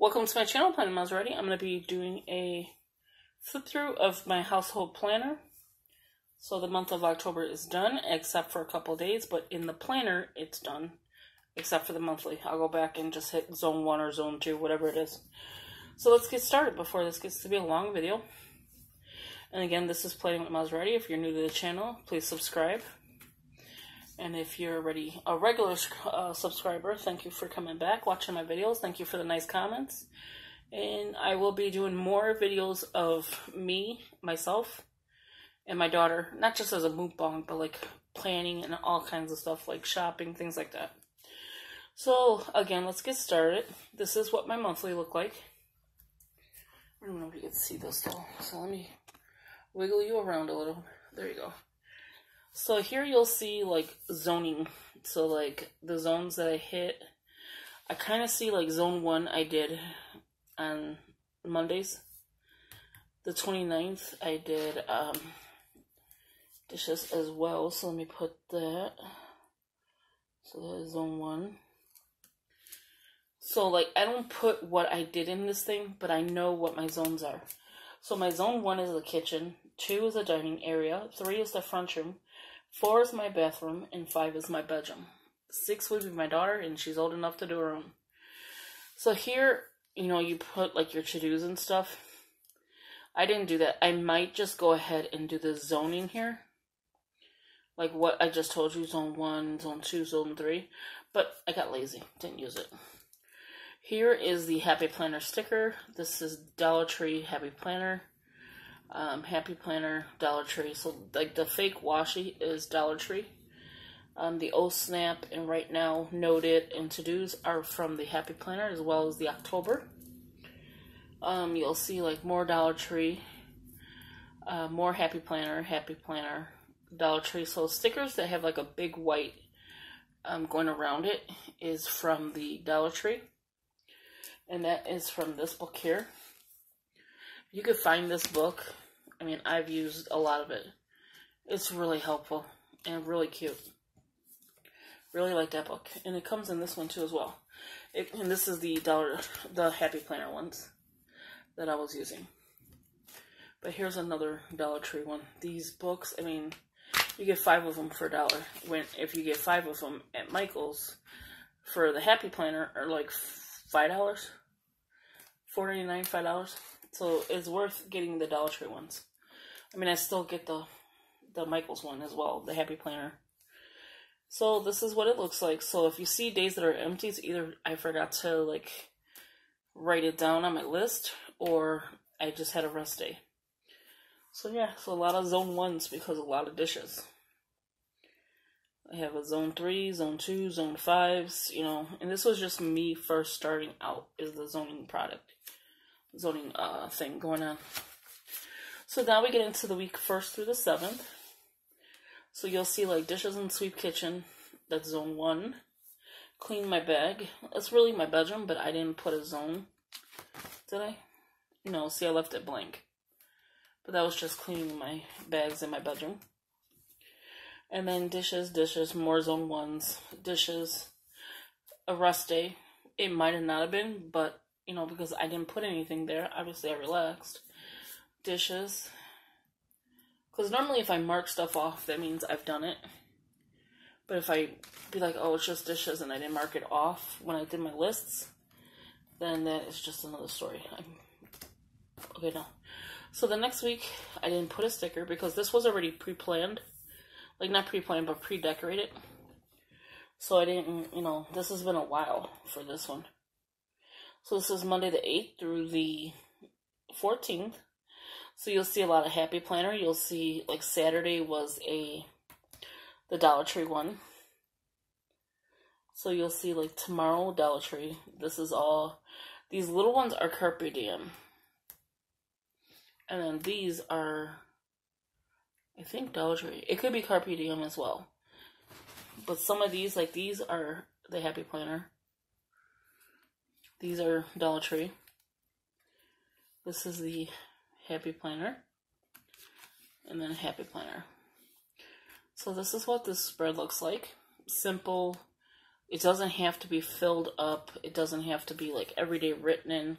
Welcome to my channel, Planning with Maserati. I'm going to be doing a flip through of my household planner. So the month of October is done, except for a couple days, but in the planner, it's done, except for the monthly. I'll go back and just hit zone 1 or zone 2, whatever it is. So let's get started before this gets to be a long video. And again, this is Planning with Maserati. If you're new to the channel, please subscribe. And if you're already a regular subscriber, thank you for coming back, watching my videos. Thank you for the nice comments. And I will be doing more videos of me, myself, and my daughter. Not just as a mukbang, but like planning and all kinds of stuff, like shopping, things like that. So, again, let's get started. This is what my monthly looked like. I don't know if you can see this though. So let me wiggle you around a little. There you go. So here you'll see, like, zoning. So, like, the zones that I hit. I kind of see, like, zone 1 I did on Mondays. The 29th I did dishes as well. So let me put that. So that is zone 1. So, like, I don't put what I did in this thing, but I know what my zones are. So my zone 1 is the kitchen. 2 is the dining area. 3 is the front room. 4 is my bathroom, and 5 is my bedroom. 6 would be my daughter, and she's old enough to do her own. So here, you know, you put, like, your to-dos and stuff. I didn't do that. I might just go ahead and do the zoning here. Like what I just told you, zone 1, zone 2, zone 3. But I got lazy. Didn't use it. Here is the Happy Planner sticker. This is Dollar Tree Happy Planner. Happy Planner, Dollar Tree. So, like, the fake washi is Dollar Tree. The O Snap and Right Now, Note It, and To-Dos are from the Happy Planner, as well as the October. You'll see, like, more Dollar Tree, more Happy Planner, Dollar Tree. So stickers that have, like, a big white going around it is from the Dollar Tree. And that is from this book here. You could find this book. I mean, I've used a lot of it. It's really helpful and really cute. Really like that book. And it comes in this one too as well. And this is the Happy Planner ones that I was using. But here's another Dollar Tree one. These books, I mean, you get 5 of them for $1. If you get 5 of them at Michael's, for the Happy Planner are like $5. $4.99, $5. So it's worth getting the Dollar Tree ones. I mean, I still get the Michael's one as well, the Happy Planner. So this is what it looks like. So if you see days that are empty, it's either I forgot to, like, write it down on my list, or I just had a rest day. So yeah, so a lot of zone 1s because a lot of dishes. I have a zone 3, zone 2, zone 5s, you know. And this was just me first starting out is the zoning thing going on. So now we get into the week 1st through the 7th. So you'll see, like, dishes and sweep kitchen. That's zone 1. Clean my bag. That's really my bedroom, but I didn't put a zone. Did I? No, see, I left it blank. But that was just cleaning my bags in my bedroom. And then dishes, more zone 1s, dishes, a rest day. It might have not have been, but, you know, because I didn't put anything there, obviously I relaxed. Dishes. Because normally if I mark stuff off, that means I've done it. But if I be like, oh, it's just dishes, and I didn't mark it off when I did my lists, then that is just another story. Okay, no. So the next week, I didn't put a sticker because this was already pre-planned. Like, not pre-planned, but pre-decorated. So I didn't, you know, this has been a while for this one. So this is Monday the 8th through the 14th. So you'll see a lot of Happy Planner. You'll see, like, Saturday was the Dollar Tree one. So you'll see, like, tomorrow, Dollar Tree. This is all, these little ones are Carpe Diem. And then these are, I think, Dollar Tree. It could be Carpe Diem as well. But some of these, like these, are the Happy Planner. These are Dollar Tree. This is the Happy Planner. And then Happy Planner. So this is what this spread looks like. Simple, It doesn't have to be filled up. It doesn't have to be, like, every day written in.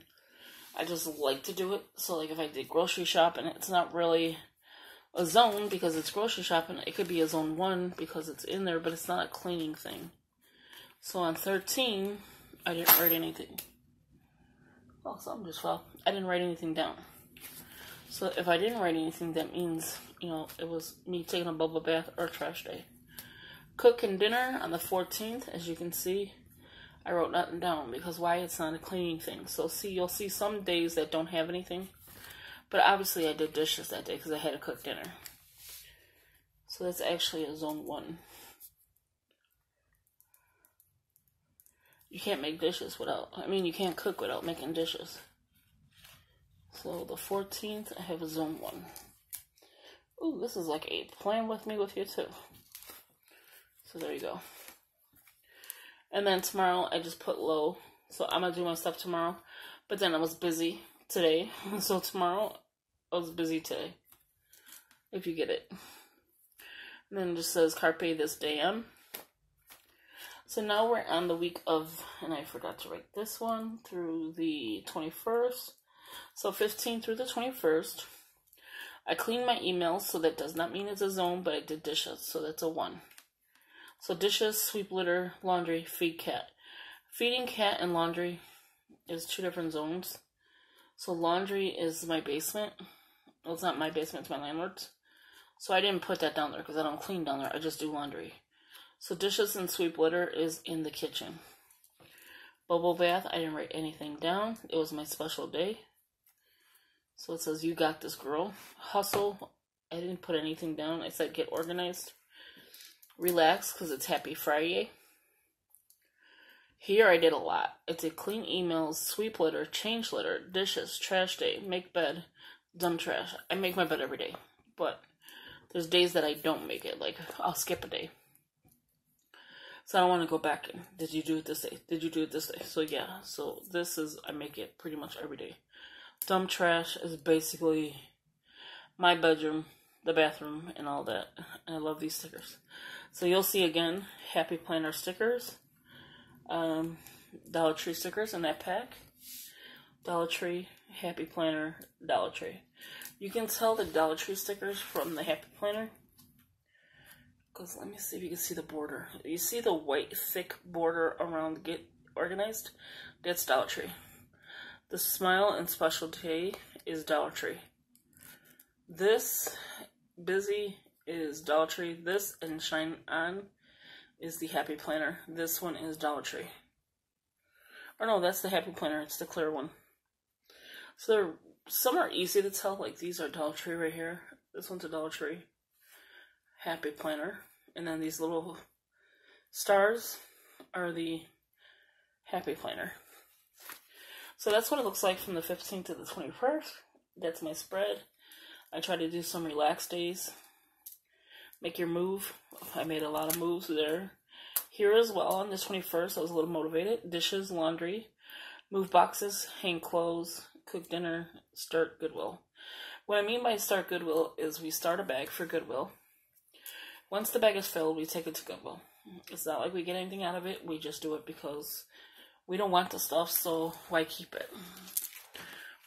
I just like to do it. So, like, if I did grocery shopping, it's not really a zone because it's grocery shopping. It could be a zone 1 because it's in there, but it's not a cleaning thing. So, on 13, I didn't write anything. Oh, something just fell. I didn't write anything down. So, if I didn't write anything, that means, you know, it was me taking a bubble bath or trash day. Cooking dinner on the 14th, as you can see, I wrote nothing down because why? It's not a cleaning thing. So see, you'll see some days that don't have anything, but obviously I did dishes that day because I had to cook dinner. So that's actually a zone 1. You can't make dishes without, I mean, you can't cook without making dishes. So the 14th, I have a zone 1. Ooh, this is like a plan with me with you too. So there you go. And then tomorrow, I just put low. So I'm going to do my stuff tomorrow. But then I was busy today. So tomorrow, I was busy today. If you get it. And then it just says, Carpe Diem. So now we're on the week of, and I forgot to write this one, through the 21st. So 15 through the 21st. I cleaned my emails, so that does not mean it's a zone, but I did dishes. So that's a 1. So dishes, sweep, litter, laundry, feed cat. Feeding cat and laundry is 2 different zones. So laundry is my basement. Well, it's not my basement, it's my landlord's. So I didn't put that down there because I don't clean down there. I just do laundry. So dishes and sweep, litter is in the kitchen. Bubble bath, I didn't write anything down. It was my special day. So it says, you got this girl. Hustle, I didn't put anything down. I said get organized. Relax, because it's Happy Friday. Here I did a lot. I did clean emails, sweep litter, change litter, dishes, trash day, make bed, dump trash. I make my bed every day, but there's days that I don't make it. Like, I'll skip a day. So I don't want to go back and, did you do it this day? Did you do it this day? So yeah, so this is, I make it pretty much every day. Dump trash is basically my bedroom, the bathroom, and all that. And I love these stickers. So you'll see again, Happy Planner stickers, Dollar Tree stickers in that pack. Dollar Tree, Happy Planner, Dollar Tree. You can tell the Dollar Tree stickers from the Happy Planner. Because let me see if you can see the border. You see the white thick border around Get Organized? That's Dollar Tree. The Smile and Specialty is Dollar Tree. This Busy is Dollar Tree. This and Shine On is the Happy Planner. This one is Dollar Tree. Or no, that's the Happy Planner. It's the clear one. So some are easy to tell. Like these are Dollar Tree right here. This one's a Dollar Tree. Happy Planner. And then these little stars are the Happy Planner. So that's what it looks like from the 15th to the 21st. That's my spread. I try to do some relaxed days. Make your move. I made a lot of moves there. Here as well, on the 21st, I was a little motivated. Dishes, laundry, move boxes, hang clothes, cook dinner, start Goodwill. What I mean by start Goodwill is we start a bag for Goodwill. Once the bag is filled, we take it to Goodwill. It's not like we get anything out of it. We just do it because we don't want the stuff, so why keep it?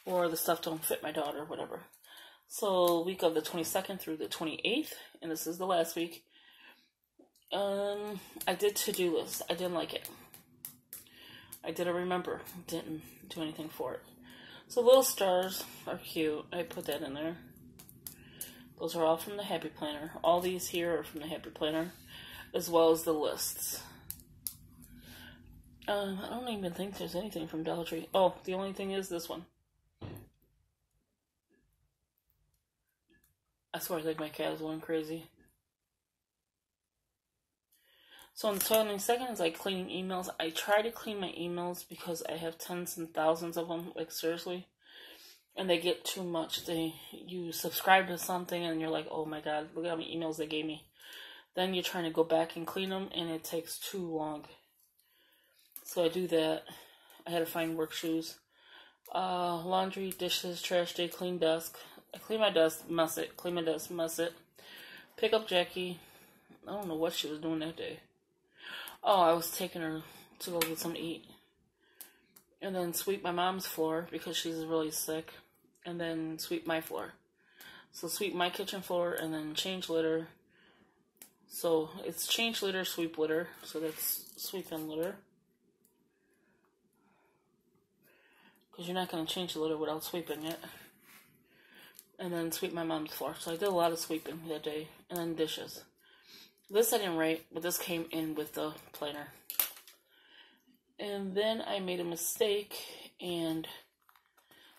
Or the stuff don't fit my daughter, whatever. So, week of the 22nd through the 28th, and this is the last week, I did to-do lists. I didn't like it. I didn't remember. Didn't do anything for it. So, little stars are cute. I put that in there. Those are all from the Happy Planner. All these here are from the Happy Planner, as well as the lists. I don't even think there's anything from Dollar Tree. Oh, the only thing is this one. I swear I think my cat is going crazy. So on the 22nd, like cleaning emails. I try to clean my emails because I have tens and thousands of them, like seriously. And they get too much. You subscribe to something and you're like, oh my god, look at how many emails they gave me. Then you're trying to go back and clean them and it takes too long. So I do that. I had to find work shoes. Laundry, dishes, trash day, clean desk. I clean my desk, mess it. Clean my desk, mess it. Pick up Jackie. I don't know what she was doing that day. Oh, I was taking her to go get something to eat. And then sweep my mom's floor because she's really sick. And then sweep my floor. So sweep my kitchen floor and then change litter. So it's change litter, sweep litter. So that's sweep and litter. Because you're not going to change the litter without sweeping it. And then sweep my mom's floor. So I did a lot of sweeping that day. And then dishes. This I didn't write, but this came in with the planner. And then I made a mistake and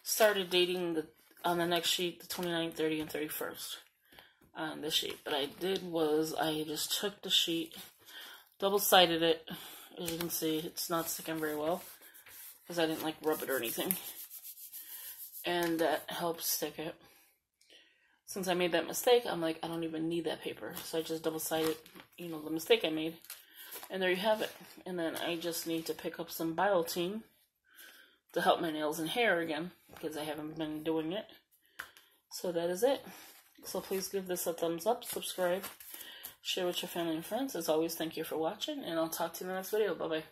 started dating on the next sheet, the 29th, 30th, and 31st on this sheet. But I did was I just took the sheet, double-sided it. As you can see, it's not sticking very well. Because I didn't, like, rub it or anything. And that helps stick it. Since I made that mistake, I'm like, I don't even need that paper. So I just double-sided, you know, the mistake I made. And there you have it. And then I just need to pick up some biotin to help my nails and hair again. Because I haven't been doing it. So that is it. So please give this a thumbs up, subscribe, share with your family and friends. As always, thank you for watching. And I'll talk to you in the next video. Bye-bye.